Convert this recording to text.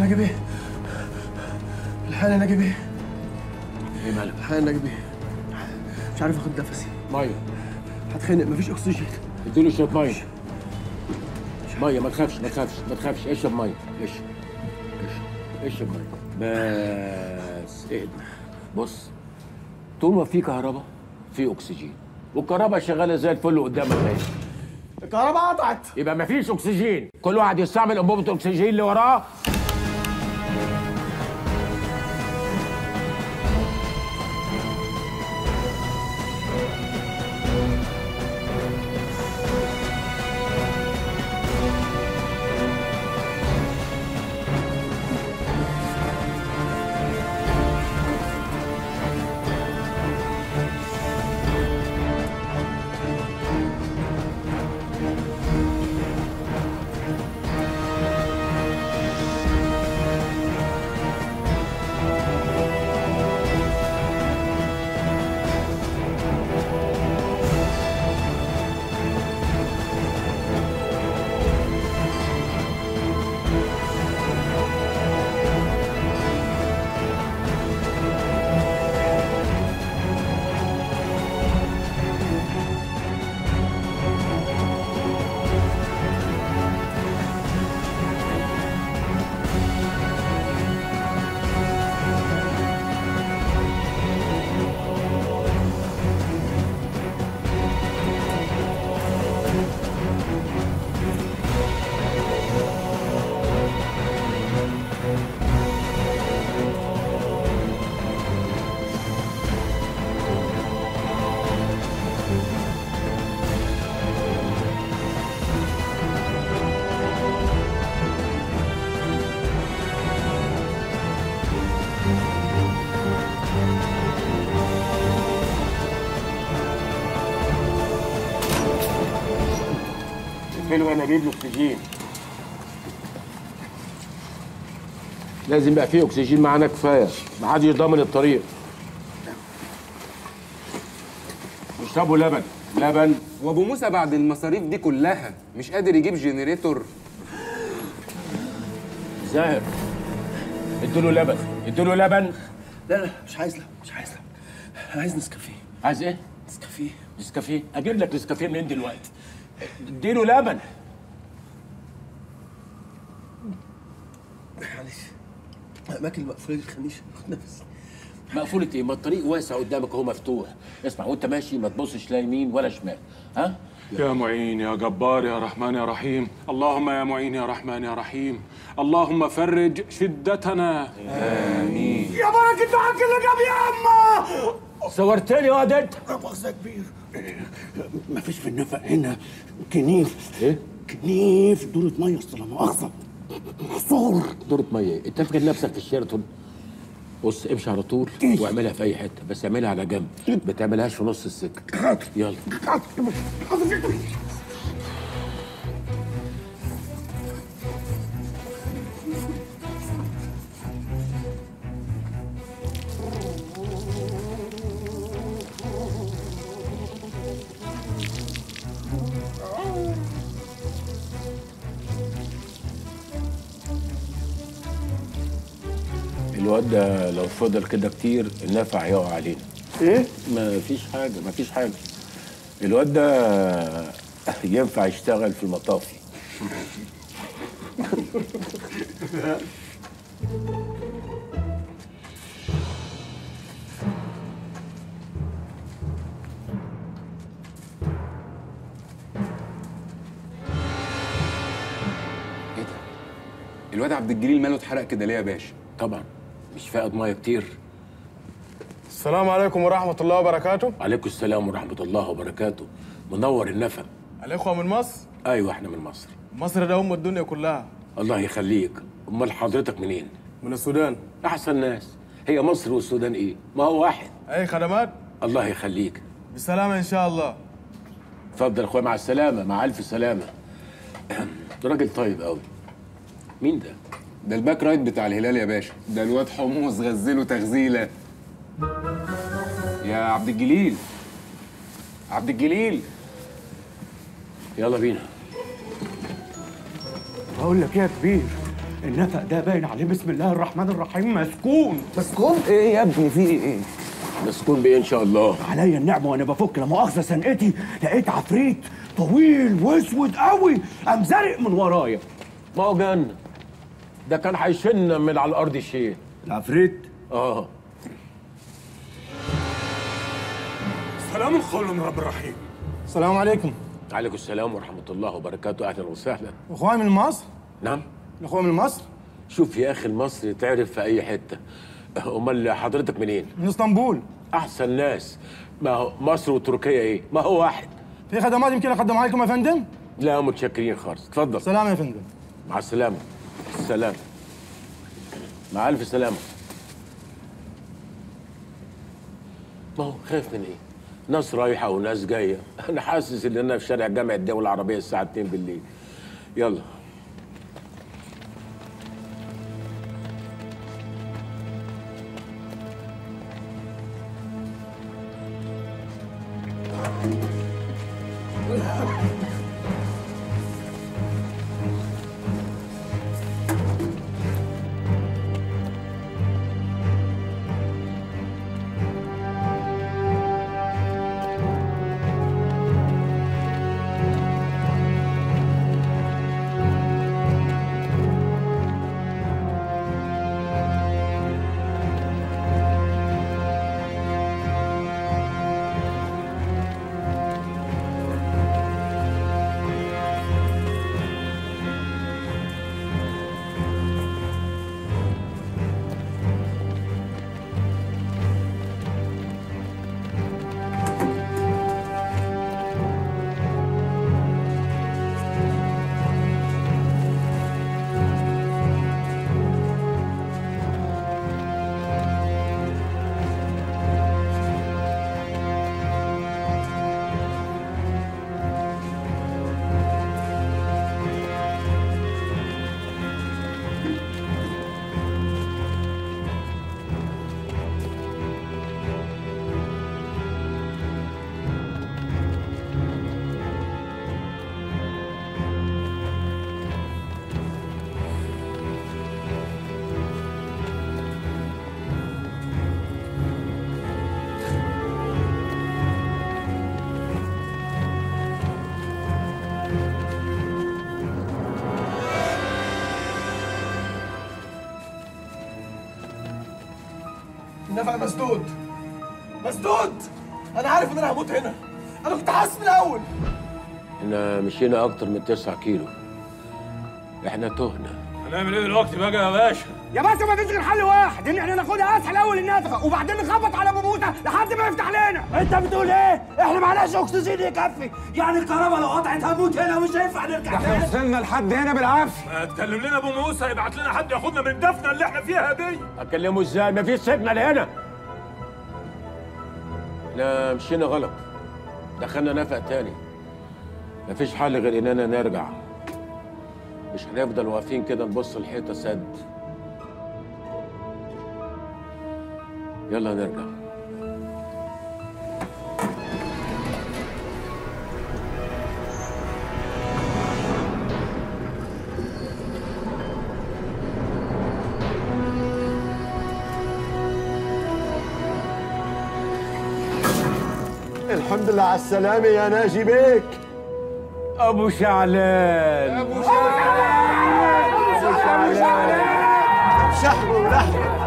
نجيب ايه؟ الحقني نجيب ايه؟ ايه مالك؟ الحقني نجيب ايه؟ مش عارف اخد نفسي. ميه. هتخنق، مفيش اكسجين. اديله شويه ميه. ميه ما تخافش ما تخافش ما تخافش، اشرب ميه اشرب اشرب اشرب ميه بس. اهدى. بص، طول ما في كهرباء في اكسجين، والكهرباء شغاله زي الفل قدامك اهي. الكهرباء قطعت يبقى مفيش اكسجين، كل واحد يستعمل انبوبه الاكسجين اللي وراه. حلو، انا اجيب له اكسجين. لازم يبقى فيه اكسجين معانا كفايه، محدش ضامن الطريق. اشربوا لبن، لبن. وابو موسى بعد المصاريف دي كلها مش قادر يجيب جنريتور. زاهر اديله لبن، اديله لبن. لا لا مش عايز لبن، مش عايز لبن. انا عايز نسكافيه. عايز ايه؟ نسكافيه. نسكافيه؟ اجيب لك نسكافيه منين دلوقتي؟ اديله لبن. معلش، الاماكن مقفوله الخنيشه، خد نفس. مقفوله ايه؟ ما الطريق واسع قدامك اهو مفتوح. اسمع، وانت ماشي ما تبصش لا يمين ولا شمال. ها؟ يا معين يا جبار يا رحمن يا رحيم، اللهم يا معين يا رحمن يا رحيم، اللهم فرج شدتنا. امين. يا بركه حق اللي جاب يا عمه. صورتني يا ده انت؟ مؤاخذة يا كبير، مفيش في النفق هنا كنيف. ايه؟ كنيف دورة مية، اصل لا مؤاخذة محصور. دورة مية ايه؟ انت فاكر نفسك في الشيرتون؟ بص امشي على طول واعملها في اي حتة، بس اعملها على جنب، ما تعملهاش في نص السكة. حاضر. يلا حاضر. الواد ده لو فضل كده كتير النفع هيقع علينا. ايه؟ مفيش حاجة مفيش حاجة. الواد ده ينفع يشتغل في المطافي. ايه ده؟ الواد عبد الجليل ماله اتحرق كده ليه يا باشا؟ طبعا مش فاقد ميه كتير. السلام عليكم ورحمة الله وبركاته. عليكم السلام ورحمة الله وبركاته. منور النفق. الإخوة من مصر؟ أيوة إحنا من مصر. مصر ده أم الدنيا كلها. الله يخليك، أمال حضرتك منين؟ من السودان. أحسن ناس، هي مصر والسودان إيه؟ ما هو واحد. أي خدمات؟ الله يخليك. بالسلامة إن شاء الله. اتفضل يا أخويا، مع السلامة، مع ألف سلامة. راجل طيب أوي. مين ده؟ ده الباك رايت بتاع الهلال يا باشا، ده الواد حموص غزله تغزيله. يا عبد الجليل، عبد الجليل يلا بينا. بقول لك ايه يا كبير، النفق ده باين عليه بسم الله الرحمن الرحيم مسكون. مسكون ايه يا ابني؟ في ايه؟ مسكون بايه ان شاء الله؟ عليا النعمه. وانا بفك لا مؤاخذه سنقتي لقيت عفريت طويل واسود قوي قام زارق من ورايا. ما هو جنة ده كان هيشن من على الارض شيء. العفريت؟ اه. سلام الخول من رب الرحيم. السلام عليكم. وعليكم السلام ورحمه الله وبركاته. اهلا وسهلا. اخويا من مصر؟ نعم. اخويا من مصر؟ شوف يا اخي المصري تعرف في اي حته. امال حضرتك منين؟ من اسطنبول. احسن ناس. ما هو مصر وتركيا ايه؟ ما هو واحد. في خدمات يمكن اقدمها لكم يا فندم؟ لا متشكرين خالص. اتفضل. سلام يا فندم. مع السلامه. السلام. مع الف سلامه. ما هو خايف من ايه؟ ناس رايحه وناس جايه. انا حاسس ان انا في شارع جامعة الدول العربية الساعة 2 بالليل. يلا. النفق مسدود. مسدود. انا عارف ان انا هموت هنا. انا كنت حاسس من الاول. احنا مشينا اكتر من 9 كيلو. احنا تهنا. هنعمل ايه دلوقتي بقى يا باشا؟ يا باشا ما فيش غير حل واحد، ان احنا ناخدها اسهل اول النفقه وبعدين نخبط على بوبوته لحد ما يفتح لنا. انت بتقول ايه؟ احنا معناش اكسجين يكفي، يعني الكهرباء لو قطعت هموت هنا ومش هينفع نرجع تاني. احنا وصلنا لحد هنا بالعافيه. ما تكلم لنا ابو موسى يبعت لنا حد ياخدنا من الدفنه اللي احنا فيها دي. اكلمه ازاي؟ ما فيش سفنه لهنا. احنا مشينا غلط. دخلنا نفق تاني. ما فيش حل غير اننا نرجع. مش هنفضل واقفين كده نبص الحيطه سد. يلا نرجع. الحمد لله على السلامة يا ناجي بيك. أبو شعلان. أبو شعلان. أبو شعلان. شحمه ولحمه.